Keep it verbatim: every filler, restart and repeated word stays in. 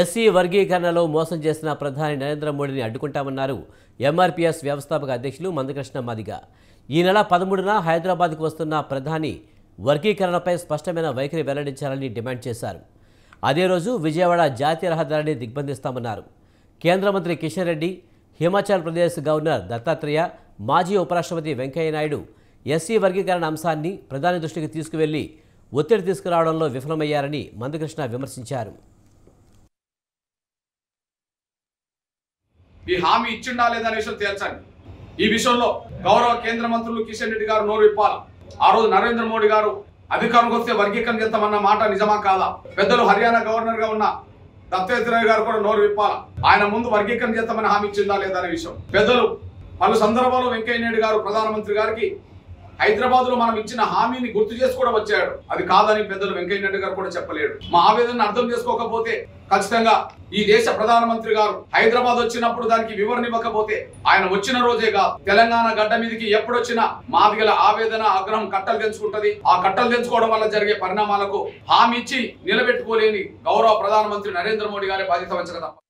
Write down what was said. SC వర్గీకరణలో మోసం చేసిన ప్రధాని నరేంద్ర మోడీని అడ్డుకుంటామన్నారు ఎంఆర్పీఎస్ వ్యవస్థాపక అధ్యక్షులు మందకృష్ణ మాదిగ। ఈ నెల పదమూడున హైదరాబాద్కు వస్తున్న ప్రధాని వర్గీకరణపై స్పష్టమైన వైఖరి వెల్లడించాలని డిమాండ్ చేశారు। అదే రోజు విజయవాడ జాతీయ రహదారిని దిగ్బంధిస్తామన్నారు। కేంద్ర మంత్రి కిషన్ రెడ్డి, హిమాచల్ ప్రదేశ్ గవర్నర్ దత్తాత్రేయ, మాజీ ఉపరాష్ట్రపతి వెంకయ్య నాయడూ ఎస్సీ వర్గీకరణ అంశాన్ని ప్రధాని దృష్టికి తీసుకువెళ్లి ఒత్తిడి తీసుకురావడంలో విఫలమయ్యారని మందకృష్ణ విమర్శించారు। ఈ హామీ ఇచ్చిండాలేదనే విషయం తేల్చండి। ఈ విషయంలో గౌరవ కేంద్ర మంత్రులు కిషన్ రెడ్డి గారు నోరు విప్పాలి। ఆ రోజు నరేంద్ర మోడీ గారు అధికారంలోకి వస్తే వర్గీకరణ చేస్తామన్న మాట నిజమా కాదా? పెద్దలు హర్యానా గవర్నర్ గా ఉన్న దత్తాత్రేయ గారు కూడా నోరు విప్పాలి। ఆయన ముందు వర్గీకరణ చేస్తామని హామీ ఇచ్చిందా లేదనే విషయం పెద్దలు పలు సందర్భాల్లో వెంకయ్య నాయుడు గారు ప్రధానమంత్రి గారికి హైదరాబాద్ లో మనం ఇచ్చిన హామీని గుర్తు చేసి కూడా వచ్చాడు। అది కాదని పెద్దలు వెంకయ్య నాయుడు గారు కూడా చెప్పలేడు। మా ఆవేదనను అర్థం చేసుకోకపోతే ఖచ్చితంగా ఈ దేశ ప్రధానమంత్రి గారు హైదరాబాద్ వచ్చినప్పుడు దానికి వివరణ ఇవ్వకపోతే ఆయన వచ్చిన రోజేగా తెలంగాణ గడ్డ మీదకి ఎప్పుడొచ్చినా మాదిగల ఆవేదన ఆగ్రహం కట్టలు తెంచుకుంటది। ఆ కట్టలు తెంచుకోవడం వల్ల జరిగే పరిణామాలకు హామీ ఇచ్చి నిలబెట్టుకోలేని గౌరవ ప్రధానమంత్రి నరేంద్ర మోడీ గారి బాధ్యత వహించక తప్పదు।